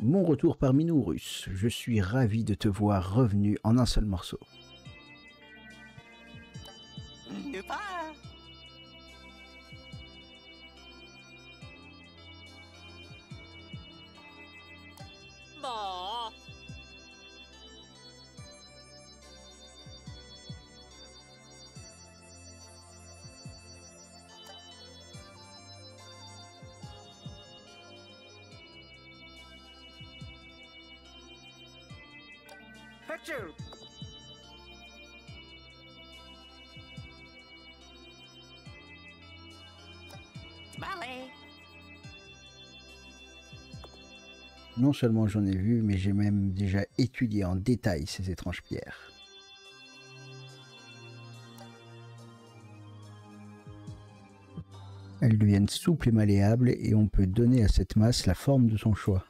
Bon retour parmi nous, Russe. Je suis ravi de te voir revenu en un seul morceau. Non seulement j'en ai vu, mais j'ai même déjà étudié en détail ces étranges pierres. Elles deviennent souples et malléables et on peut donner à cette masse la forme de son choix.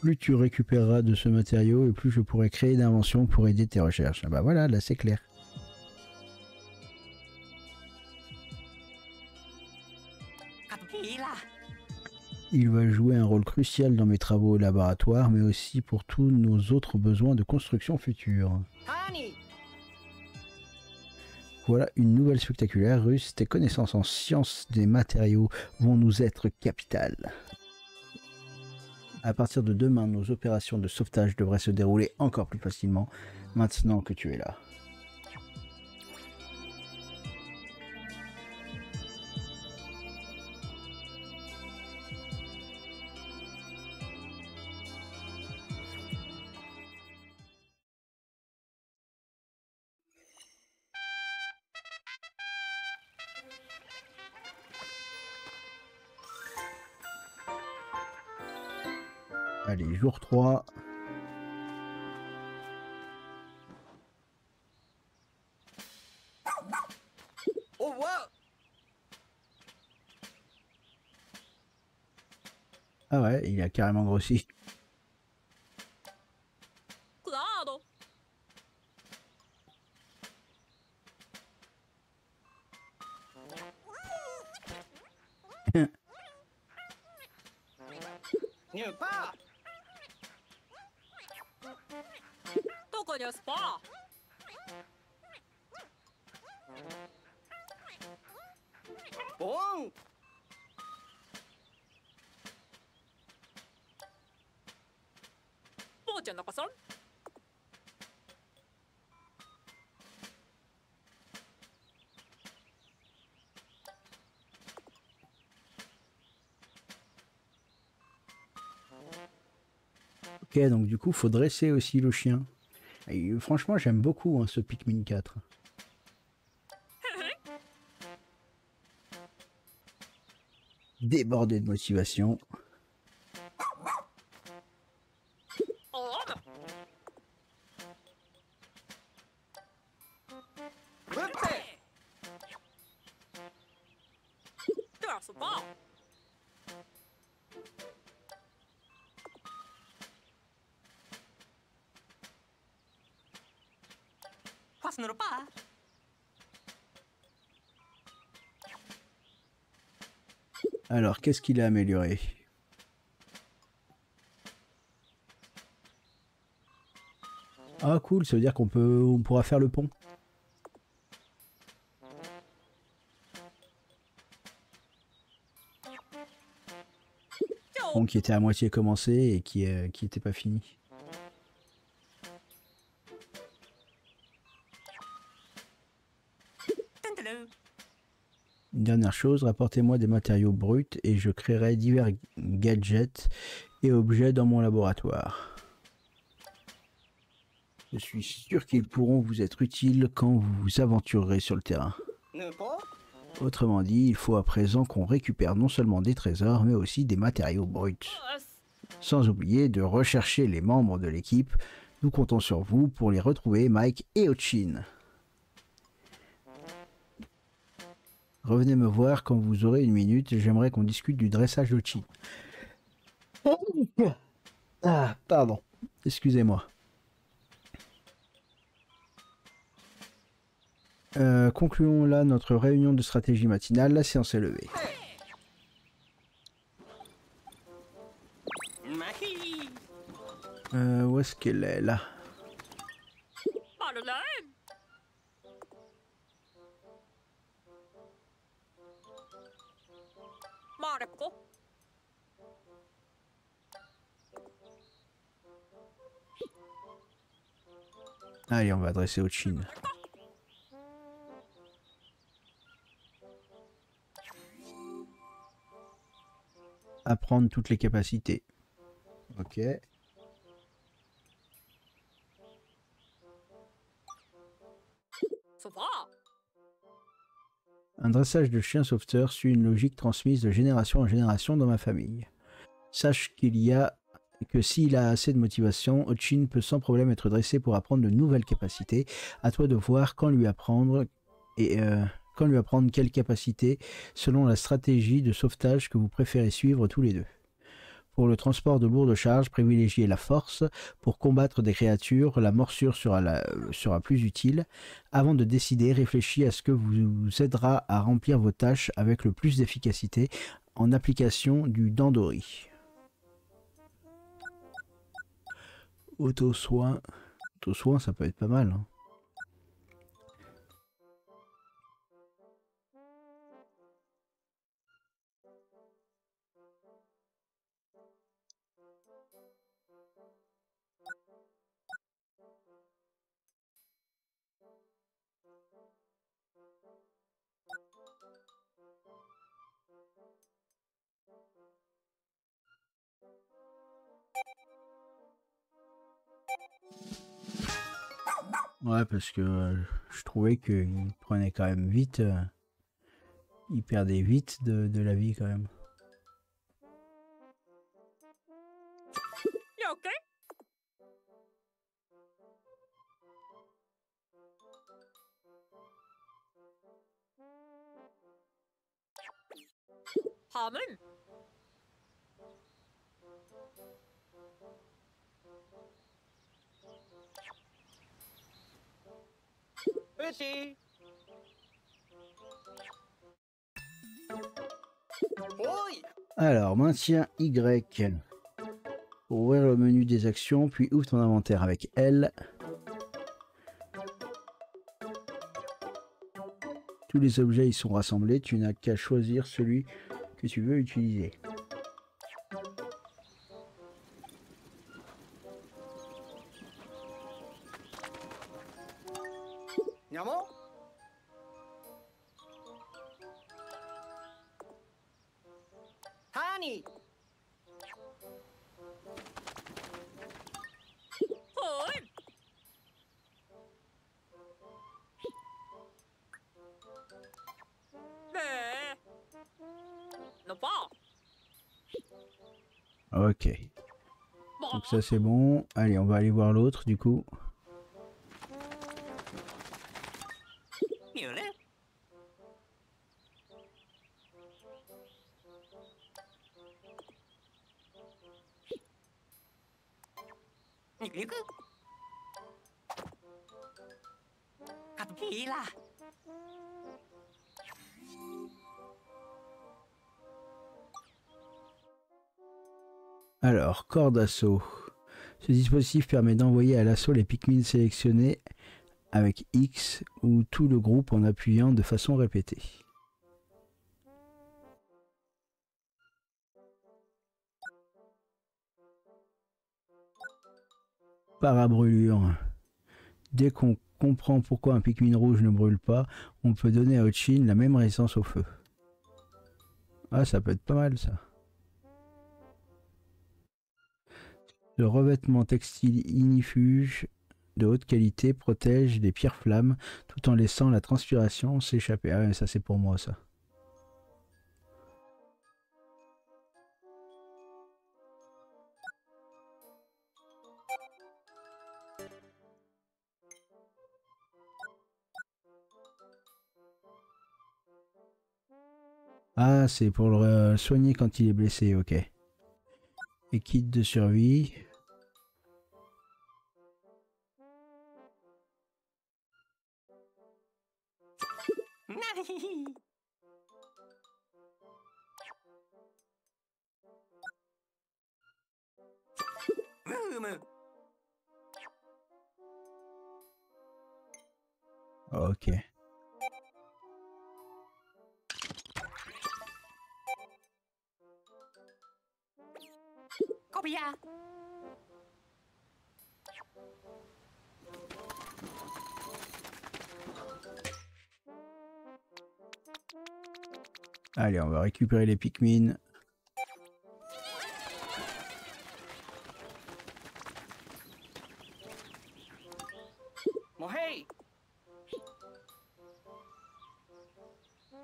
Plus tu récupéreras de ce matériau et plus je pourrai créer d'inventions pour aider tes recherches. Ah bah voilà, là c'est clair. Il va jouer un rôle crucial dans mes travaux au laboratoire, mais aussi pour tous nos autres besoins de construction future. Voilà une nouvelle spectaculaire, Russe. Tes connaissances en sciences des matériaux vont nous être capitales. À partir de demain, nos opérations de sauvetage devraient se dérouler encore plus facilement, maintenant que tu es là. Allez, jour 3. Ah ouais, il a carrément grossi. Ok, donc du coup, faut dresser aussi le chien. Et franchement, j'aime beaucoup hein, ce Pikmin 4. Débordé de motivation. Alors, qu'est-ce qu'il a amélioré? Ah cool, ça veut dire qu'on peut, on pourra faire le pont. Pont qui était à moitié commencé et qui n'était pas fini. Dernière chose, rapportez-moi des matériaux bruts et je créerai divers gadgets et objets dans mon laboratoire. Je suis sûr qu'ils pourront vous être utiles quand vous vous aventurerez sur le terrain. Autrement dit, il faut à présent qu'on récupère non seulement des trésors, mais aussi des matériaux bruts. Sans oublier de rechercher les membres de l'équipe. Nous comptons sur vous pour les retrouver, Mike et Oatchi. Revenez me voir quand vous aurez une minute, j'aimerais qu'on discute du dressage Oatchi. Ah, pardon. Excusez-moi. Concluons là notre réunion de stratégie matinale. La séance est levée. Où est-ce qu'elle est là? Allez, on va adresser Oatchi. Apprendre toutes les capacités. Ok. Un dressage de chien sauveteur suit une logique transmise de génération en génération dans ma famille. Sache que s'il a assez de motivation, Oatchi peut sans problème être dressé pour apprendre de nouvelles capacités. À toi de voir quand lui apprendre et quelle capacité selon la stratégie de sauvetage que vous préférez suivre tous les deux. Pour le transport de lourdes charges, privilégiez la force. Pour combattre des créatures, la morsure sera plus utile. Avant de décider, réfléchis à ce que vous aidera à remplir vos tâches avec le plus d'efficacité en application du Dandori. Auto-soin. Auto-soin, ça peut être pas mal. Hein. Ouais, parce que je trouvais qu'il prenait quand même vite. Il perdait vite de la vie quand même. Alors, maintien Y pour ouvrir le menu des actions, puis ouvre ton inventaire avec L. Tous les objets y sont rassemblés, tu n'as qu'à choisir celui que tu veux utiliser. Ok, donc ça c'est bon. Allez, on va aller voir l'autre du coup. Alors, corps d'assaut. Ce dispositif permet d'envoyer à l'assaut les Pikmin sélectionnés avec X ou tout le groupe en appuyant de façon répétée. Parabrûlure. Dès qu'on comprend pourquoi un Pikmin rouge ne brûle pas, on peut donner à Oatchi la même résistance au feu. Ah, ça peut être pas mal ça. Le revêtement textile ignifuge de haute qualité protège des pierres flammes tout en laissant la transpiration s'échapper. Ah ouais, ça c'est pour moi ça. Ah, c'est pour le soigner quand il est blessé, ok. et kit de survie. Ok. Allez, on va récupérer les Pikmin.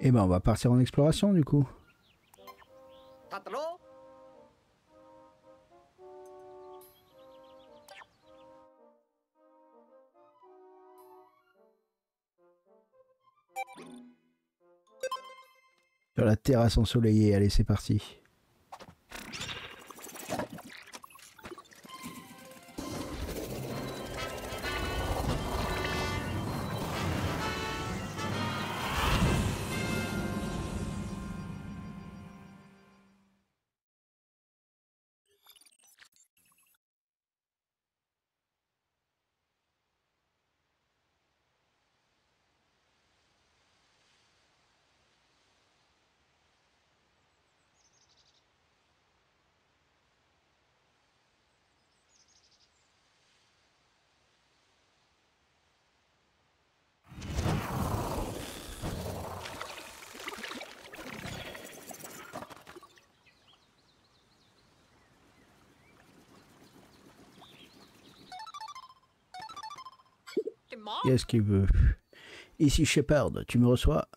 Et ben on va partir en exploration du coup. Sur la terrasse ensoleillée, allez c'est parti. Qu'est-ce qu'il veut? Ici Shepard, tu me reçois?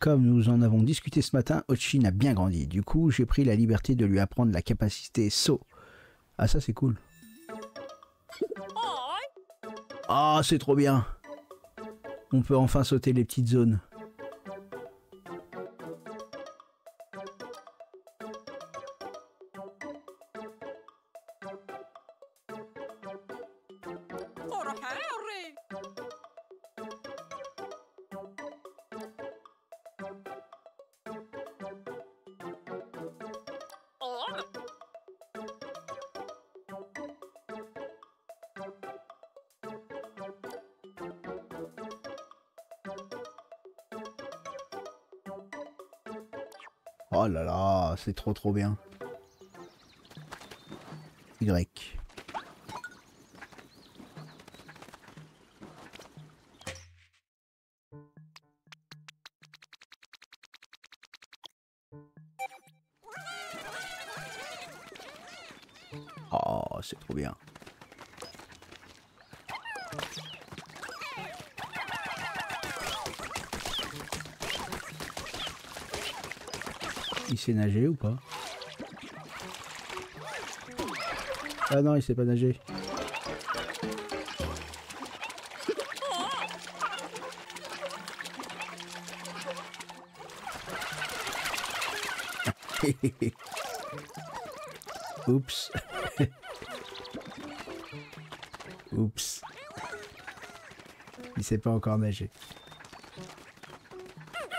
Comme nous en avons discuté ce matin, Oatchi a bien grandi. Du coup, j'ai pris la liberté de lui apprendre la capacité saut. Ah ça c'est cool. Ah c'est trop bien. On peut enfin sauter les petites zones. Oh là là, c'est trop bien. Y. Oh, c'est trop bien. Il sait nager ou pas? Ah non, il sait pas nager. Oups. Oups. Il sait pas encore nager.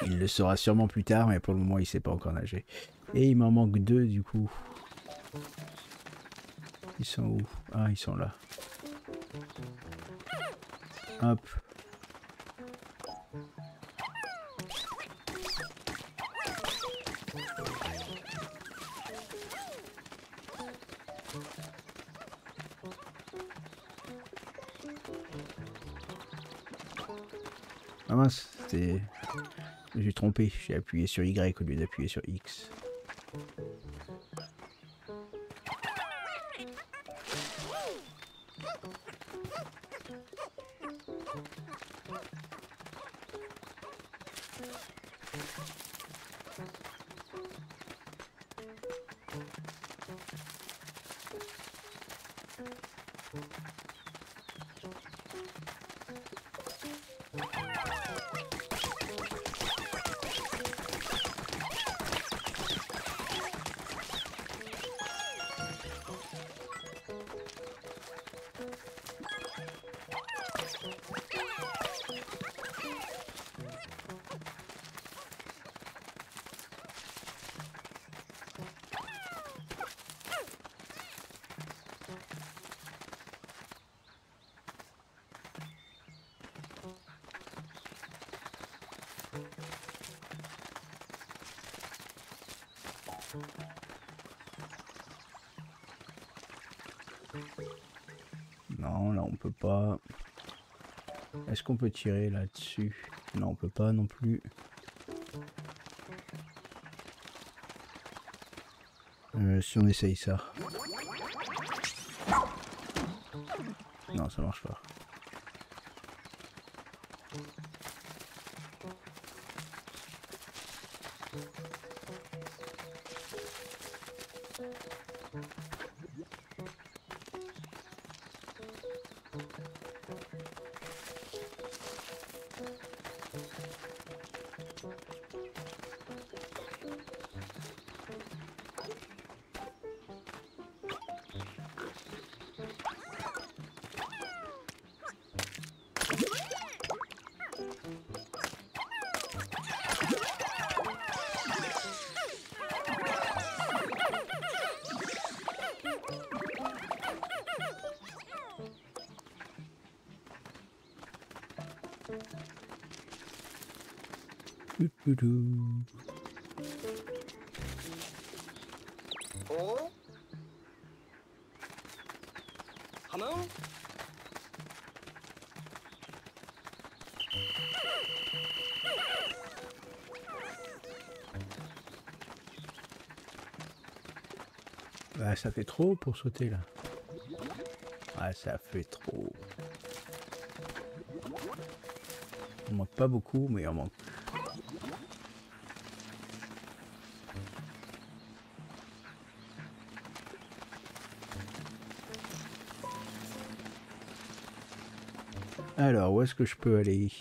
Il le saura sûrement plus tard, mais pour le moment, il sait pas encore nager. Et il m'en manque deux, du coup. Ils sont où? Ah, ils sont là. Hop. Ah mince, c'était... J'ai trompé, j'ai appuyé sur Y au lieu d'appuyer sur X. Non, là on peut pas. Est-ce qu'on peut tirer là-dessus? Non, on peut pas non plus. Si on essaye ça. Non, ça marche pas. Bah, ça fait trop pour sauter là. Ah, ça fait trop. On manque pas beaucoup, mais on manque. Alors, où est-ce que je peux aller?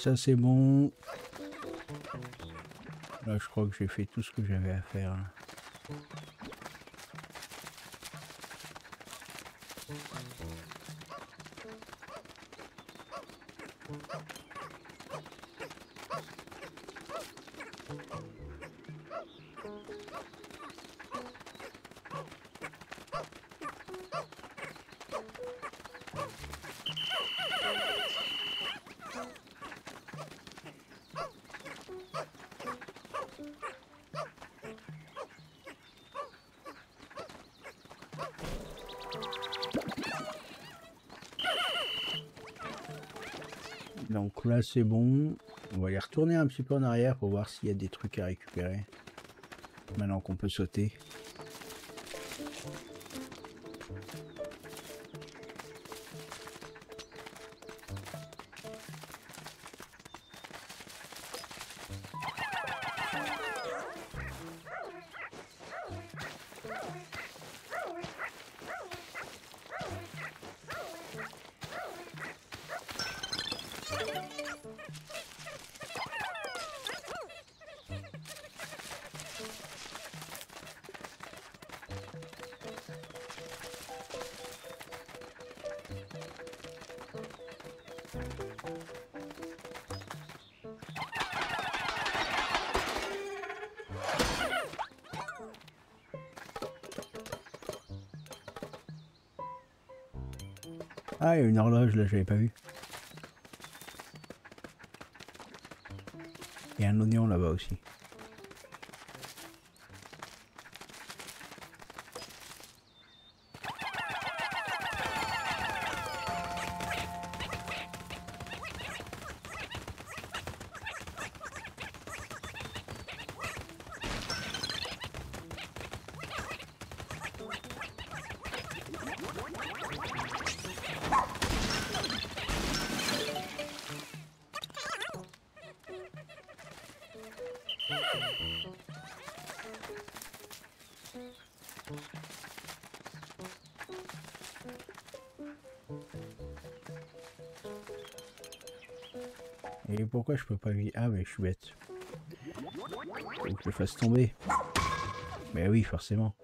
Ça c'est bon. Là je crois que j'ai fait tout ce que j'avais à faire. Donc là c'est bon, on va aller retourner un petit peu en arrière pour voir s'il y a des trucs à récupérer, maintenant qu'on peut sauter. Ah, il y a une horloge là, j'avais pas vu. Il y a un oignon là-bas aussi. Et pourquoi je peux pas lui... Ah mais je suis bête. Faut que je le fasse tomber. Mais oui, forcément.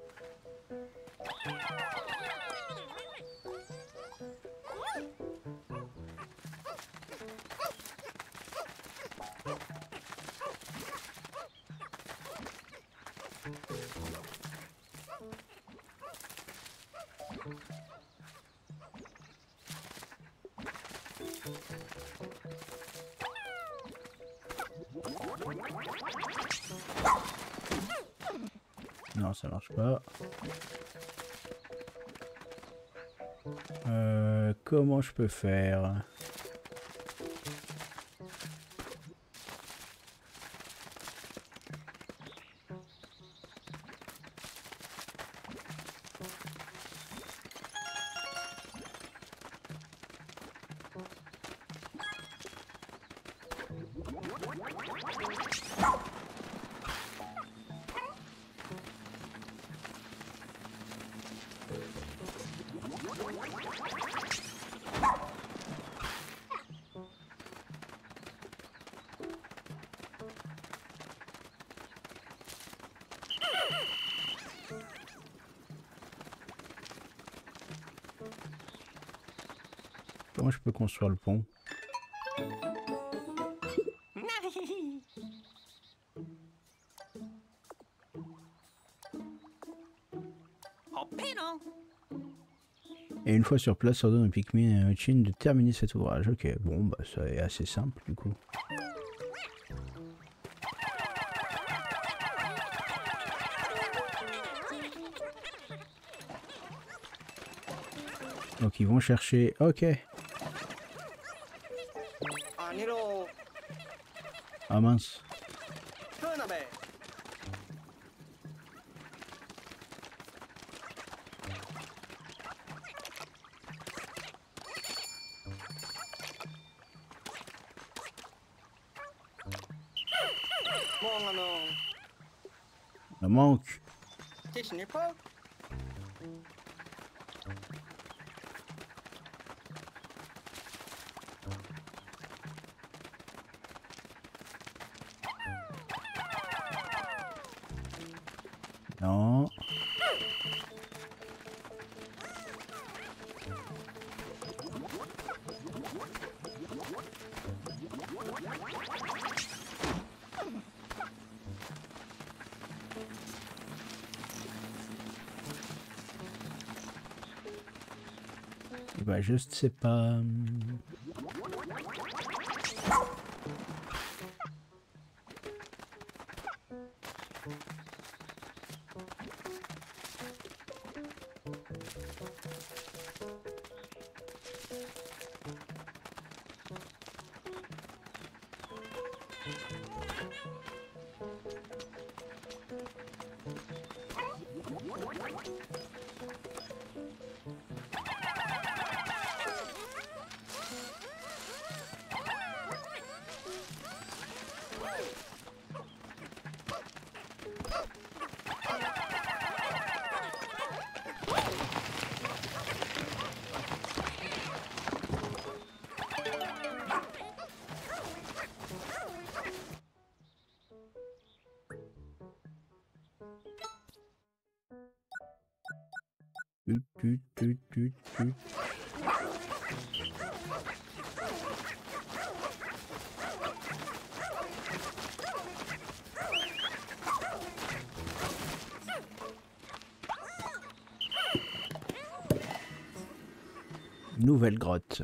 Non, ça marche pas. Comment je peux faire? Comment je peux construire le pont? Et une fois sur place, ordonne aux Pikmin et Oatchi de terminer cet ouvrage. Ok, bon, bah ça est assez simple du coup. Donc ils vont chercher... Ok. Ah mince. Ça manque. Non. Bah je sais pas. nouvelle grotte.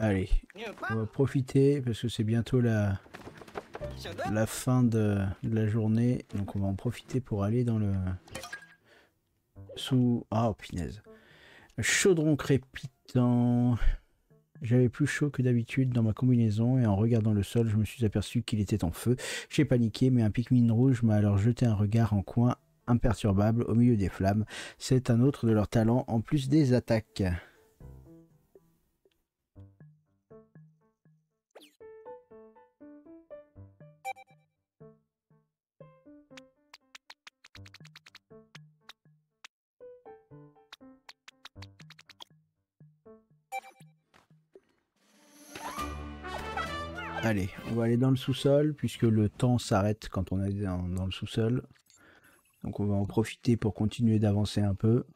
Allez, on va profiter parce que c'est bientôt la fin de la journée, donc on va en profiter pour aller dans le sous... Ah, oh, punaise. Chaudron crépitant. J'avais plus chaud que d'habitude dans ma combinaison et en regardant le sol, je me suis aperçu qu'il était en feu. J'ai paniqué, mais un Pikmin rouge m'a alors jeté un regard en coin imperturbable au milieu des flammes. C'est un autre de leurs talents en plus des attaques. Allez, on va aller dans le sous-sol, puisque le temps s'arrête quand on est dans le sous-sol. Donc on va en profiter pour continuer d'avancer un peu.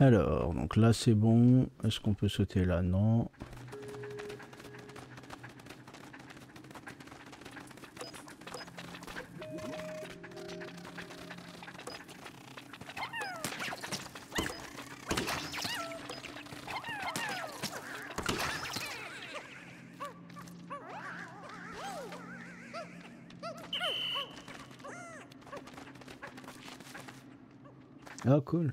Alors, donc là c'est bon. Est-ce qu'on peut sauter là? Non. Ah, cool.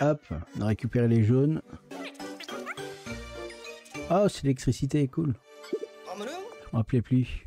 Hop, on a récupéré les jaunes. Oh, c'est l'électricité, cool. Je me rappelais plus.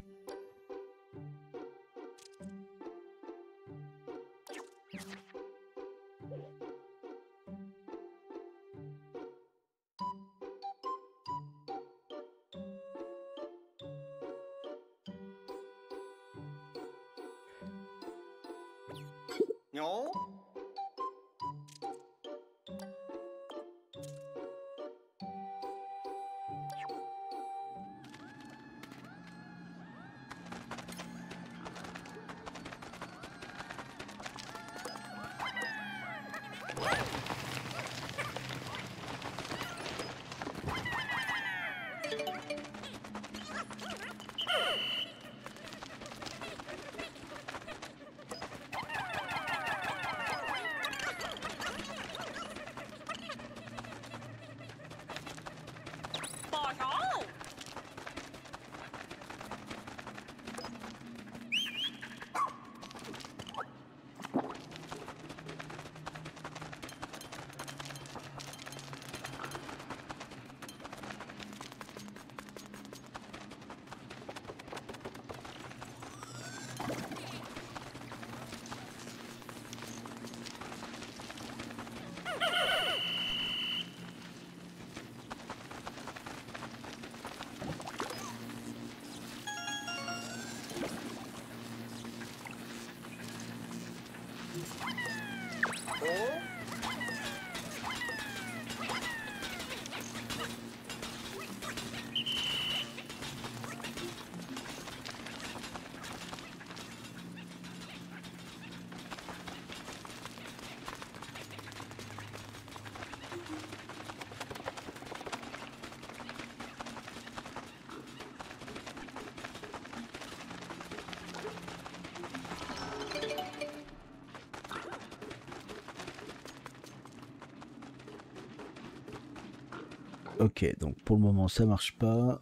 Ok, donc pour le moment ça marche pas.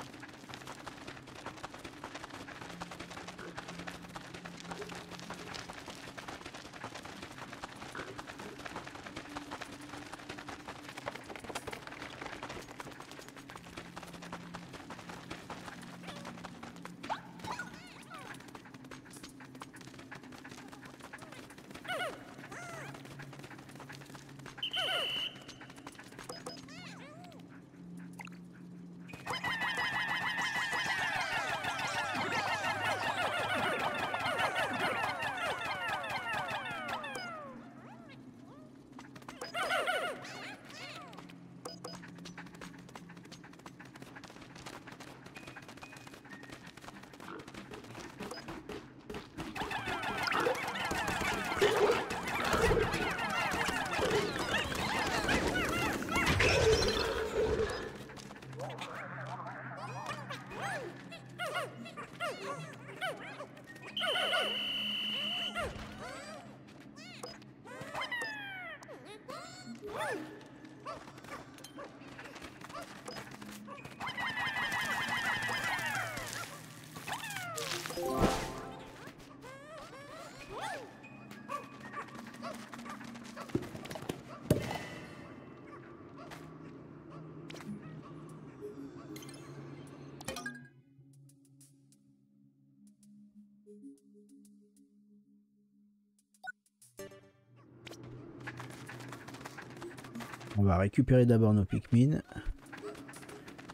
On va récupérer d'abord nos Pikmin.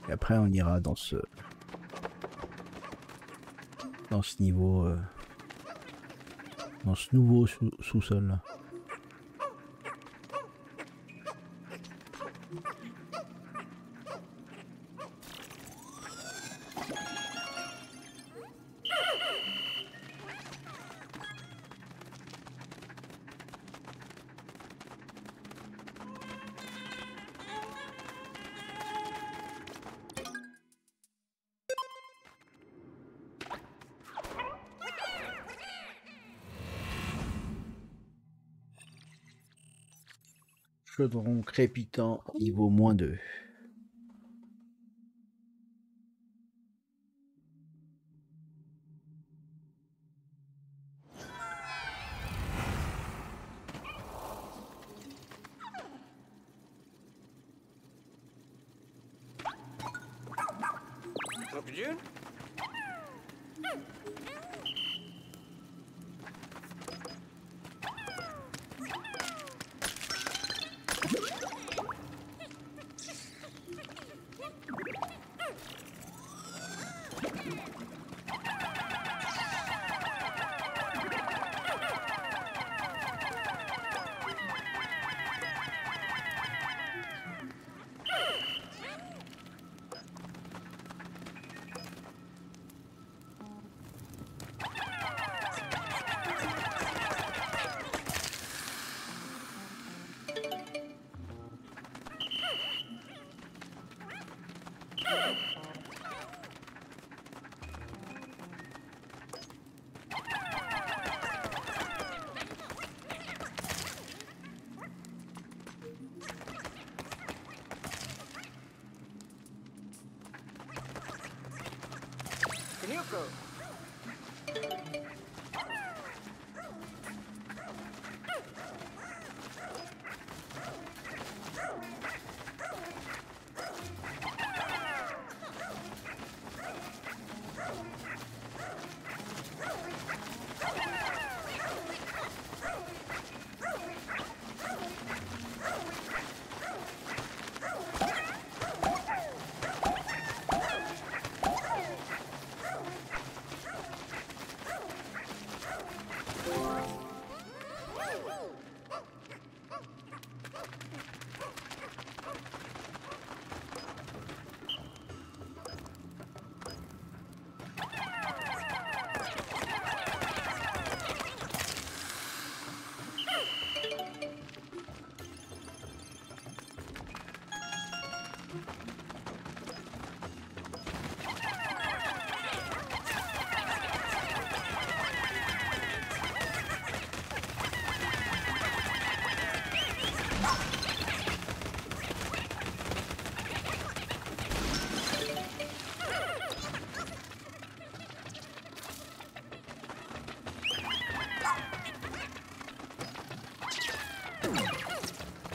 Et après on ira dans ce... niveau dans ce nouveau sous-sol. Chaudron crépitant, niveau -2.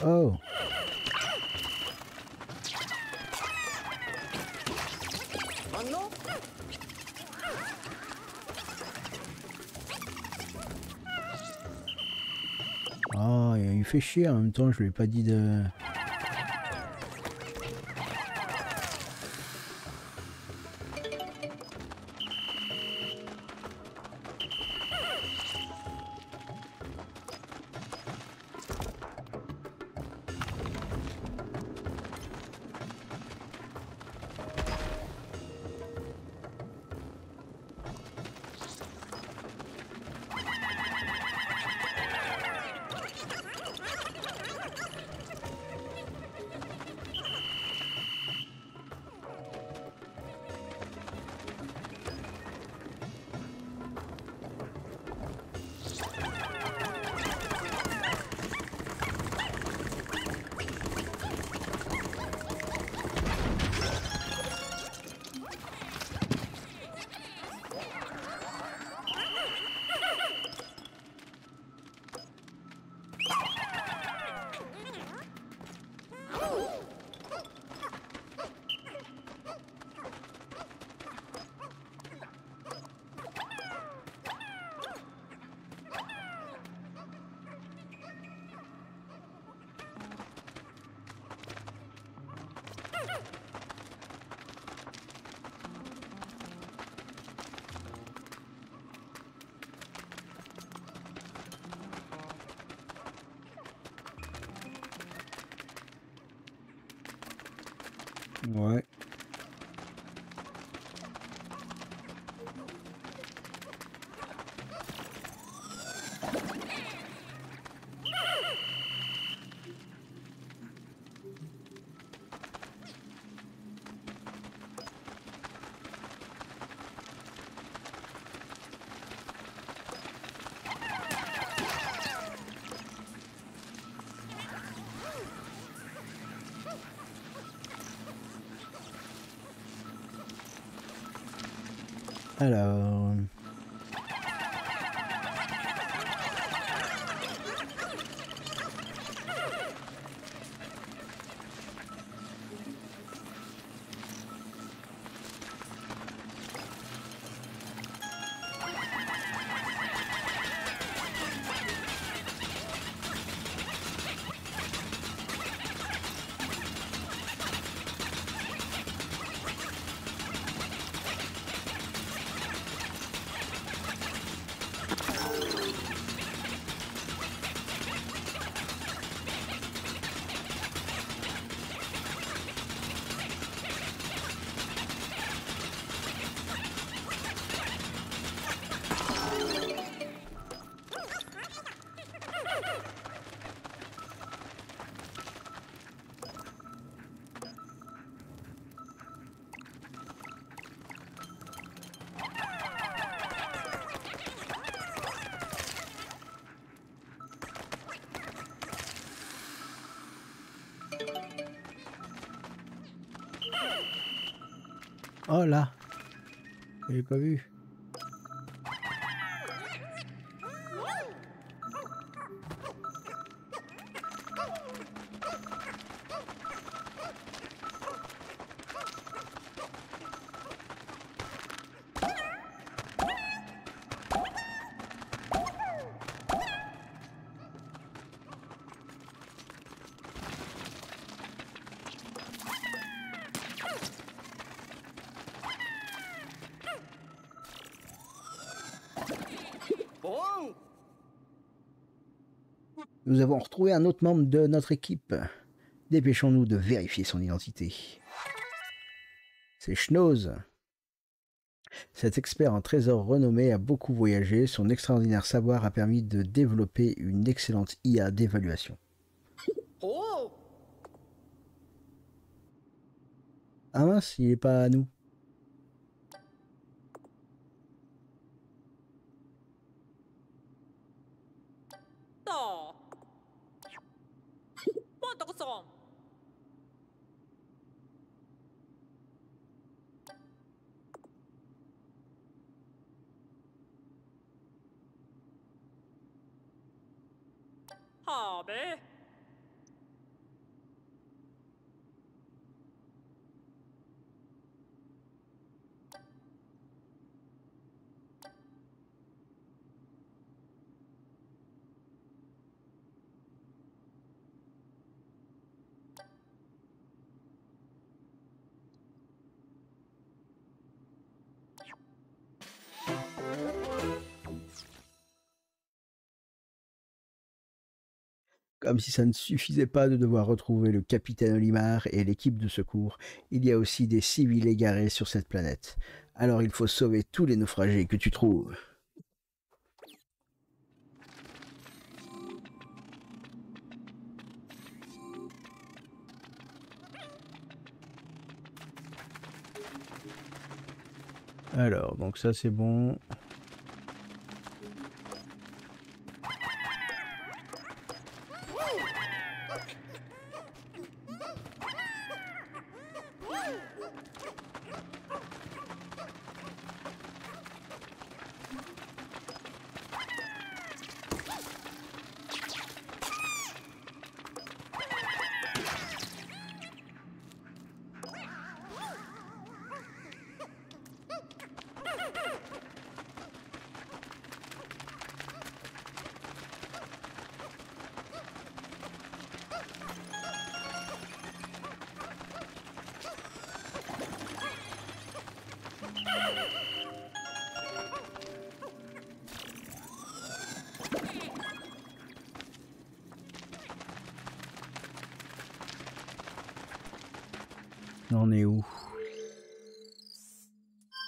Oh. Oh, il fait chier en même temps, je lui ai pas dit de... Ouais. Alors... Oh là, je l'ai pas vu. Nous avons retrouvé un autre membre de notre équipe. Dépêchons-nous de vérifier son identité. C'est Schnoz. Cet expert en trésor renommé a beaucoup voyagé. Son extraordinaire savoir a permis de développer une excellente IA d'évaluation. Ah mince, il n'est pas à nous. Comme si ça ne suffisait pas de devoir retrouver le capitaine Olimar et l'équipe de secours, il y a aussi des civils égarés sur cette planète. Alors il faut sauver tous les naufragés que tu trouves. Alors, donc ça c'est bon... On est où?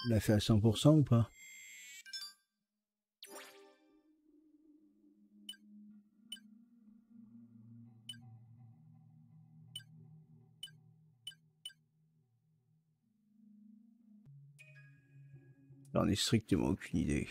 On l'a fait à 100% ou pas? J'en ai strictement aucune idée.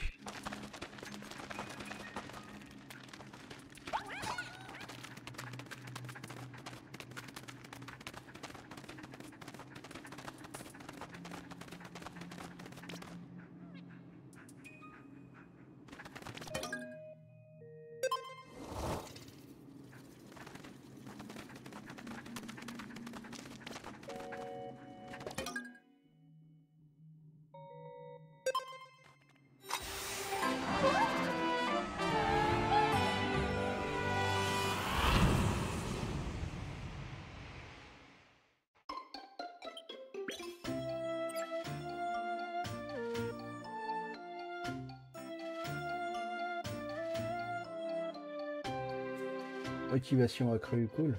Motivation accrue, cool.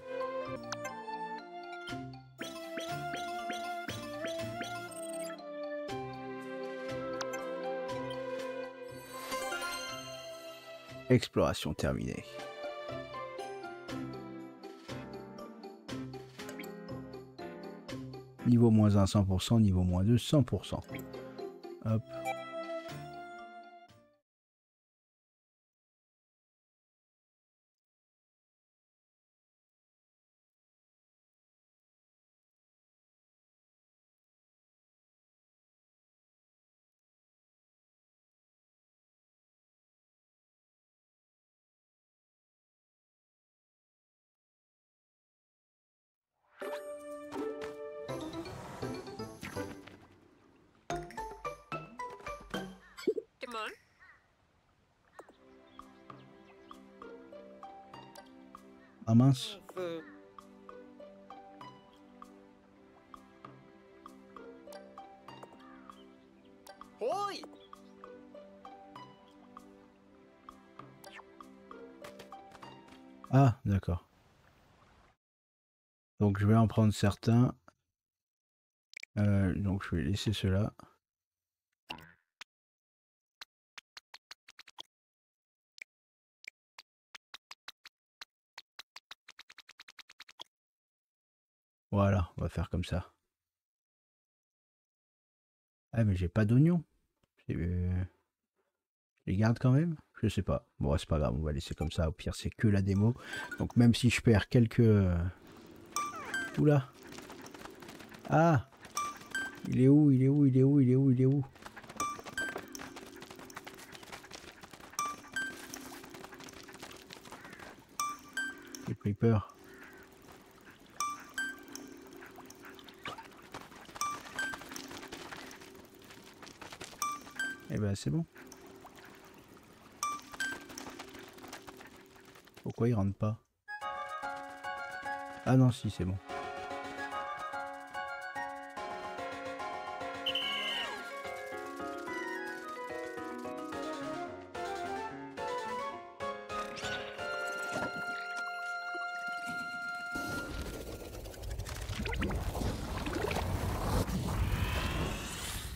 Exploration terminée. Niveau moins 1, 100%, niveau moins 2, 100%. Hop. Ah mince. Ah, d'accord. Donc je vais en prendre certains. Donc je vais laisser ceux-là. Voilà, on va faire comme ça. Ah mais j'ai pas d'oignons. Je les garde quand même. Je sais pas. Bon c'est pas grave, on va laisser comme ça. Au pire c'est que la démo. Donc même si je perds quelques... Oula. Ah. Il est où? Il est où? Il est où? Il est où? Il est où? J'ai pris peur. Eh ben c'est bon. Pourquoi il rentre pas? Ah non si c'est bon.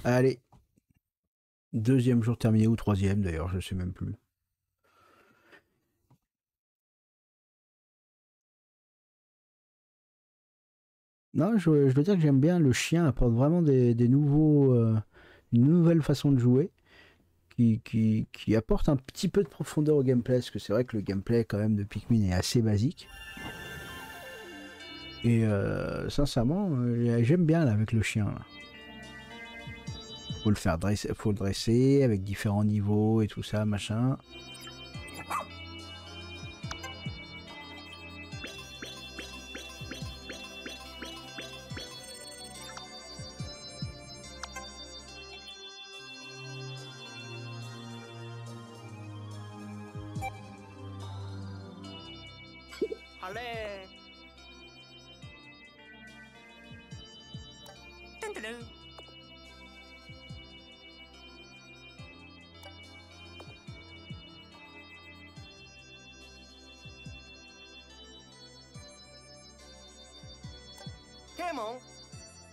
Allez. Deuxième jour terminé ou troisième d'ailleurs, je sais même plus. Non, je veux dire que j'aime bien, le chien apporte vraiment une nouvelle façon de jouer qui apporte un petit peu de profondeur au gameplay, parce que c'est vrai que le gameplay quand même de Pikmin est assez basique. Et sincèrement, j'aime bien là avec le chien. Là. Faut le faire dresser, faut le dresser avec différents niveaux et tout ça, machin. Allez.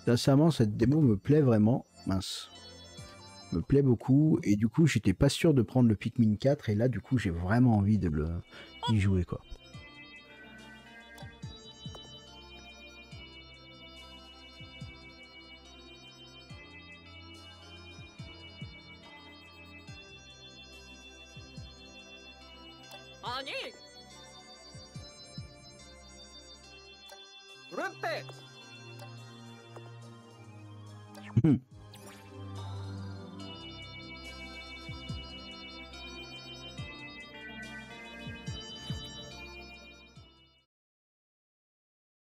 Sincèrement, cette démo me plaît vraiment. Mince. Me plaît beaucoup. Et du coup, j'étais pas sûr de prendre le Pikmin 4. Et là, du coup, j'ai vraiment envie de d'y jouer, quoi.